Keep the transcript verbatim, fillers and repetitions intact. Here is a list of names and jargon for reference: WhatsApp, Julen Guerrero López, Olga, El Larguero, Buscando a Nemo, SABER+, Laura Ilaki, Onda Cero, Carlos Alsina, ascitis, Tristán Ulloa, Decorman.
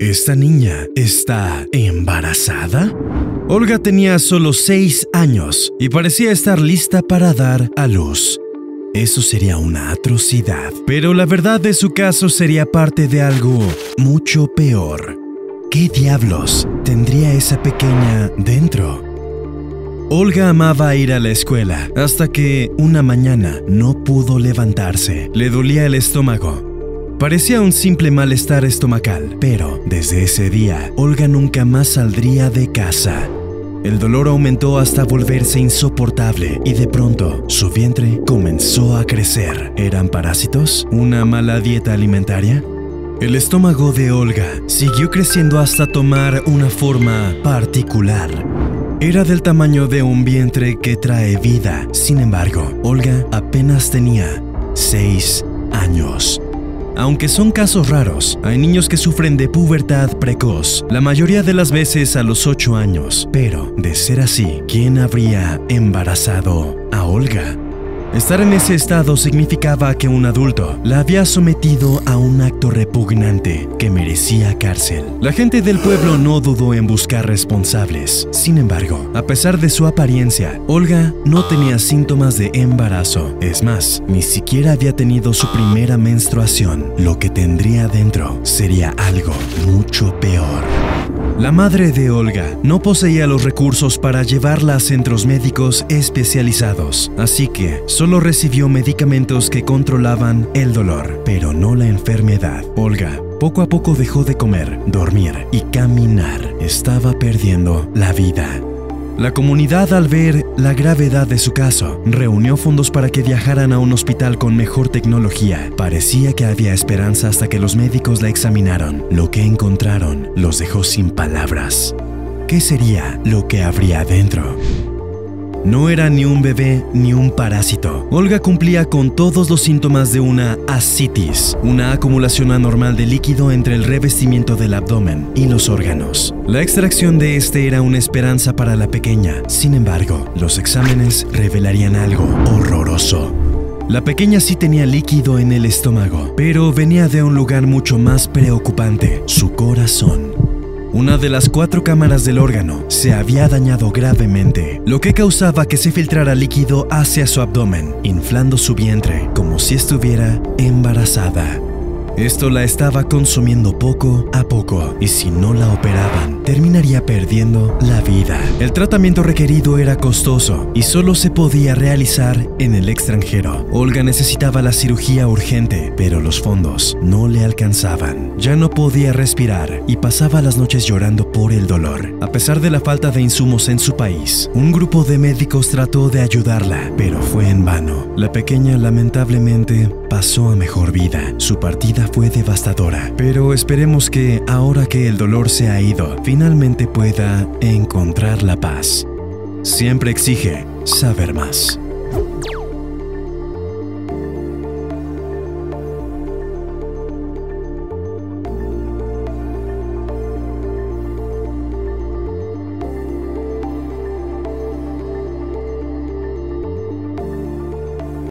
¿Esta niña está embarazada? Olga tenía solo seis años y parecía estar lista para dar a luz. Eso sería una atrocidad, pero la verdad de su caso sería parte de algo mucho peor. ¿Qué diablos tendría esa pequeña dentro? Olga amaba ir a la escuela, hasta que una mañana no pudo levantarse. Le dolía el estómago. Parecía un simple malestar estomacal, pero desde ese día, Olga nunca más saldría de casa. El dolor aumentó hasta volverse insoportable y de pronto, su vientre comenzó a crecer. ¿Eran parásitos? ¿Una mala dieta alimentaria? El estómago de Olga siguió creciendo hasta tomar una forma particular. Era del tamaño de un vientre que trae vida. Sin embargo, Olga apenas tenía seis años. Aunque son casos raros, hay niños que sufren de pubertad precoz, la mayoría de las veces a los ocho años. Pero, de ser así, ¿quién habría embarazado a Olga? Estar en ese estado significaba que un adulto la había sometido a un acto repugnante que merecía cárcel. La gente del pueblo no dudó en buscar responsables. Sin embargo, a pesar de su apariencia, Olga no tenía síntomas de embarazo. Es más, ni siquiera había tenido su primera menstruación. Lo que tendría dentro sería algo mucho peor. La madre de Olga no poseía los recursos para llevarla a centros médicos especializados, así que solo recibió medicamentos que controlaban el dolor, pero no la enfermedad. Olga poco a poco dejó de comer, dormir y caminar. Estaba perdiendo la vida. La comunidad, al ver la gravedad de su caso, reunió fondos para que viajaran a un hospital con mejor tecnología. Parecía que había esperanza hasta que los médicos la examinaron. Lo que encontraron los dejó sin palabras. ¿Qué sería lo que habría dentro? No era ni un bebé ni un parásito. Olga cumplía con todos los síntomas de una ascitis, una acumulación anormal de líquido entre el revestimiento del abdomen y los órganos. La extracción de este era una esperanza para la pequeña. Sin embargo, los exámenes revelarían algo horroroso. La pequeña sí tenía líquido en el estómago, pero venía de un lugar mucho más preocupante: su corazón. Una de las cuatro cámaras del órgano se había dañado gravemente, lo que causaba que se filtrara líquido hacia su abdomen, inflando su vientre como si estuviera embarazada. Esto la estaba consumiendo poco a poco, y si no la operaban, terminaría perdiendo la vida. El tratamiento requerido era costoso y solo se podía realizar en el extranjero. Olga necesitaba la cirugía urgente, pero los fondos no le alcanzaban. Ya no podía respirar y pasaba las noches llorando por el dolor. A pesar de la falta de insumos en su país, un grupo de médicos trató de ayudarla, pero fue en vano. La pequeña lamentablemente pasó a mejor vida. Su partida fue devastadora, pero esperemos que ahora que el dolor se ha ido, finalmente pueda encontrar la paz. Siempre exige saber más.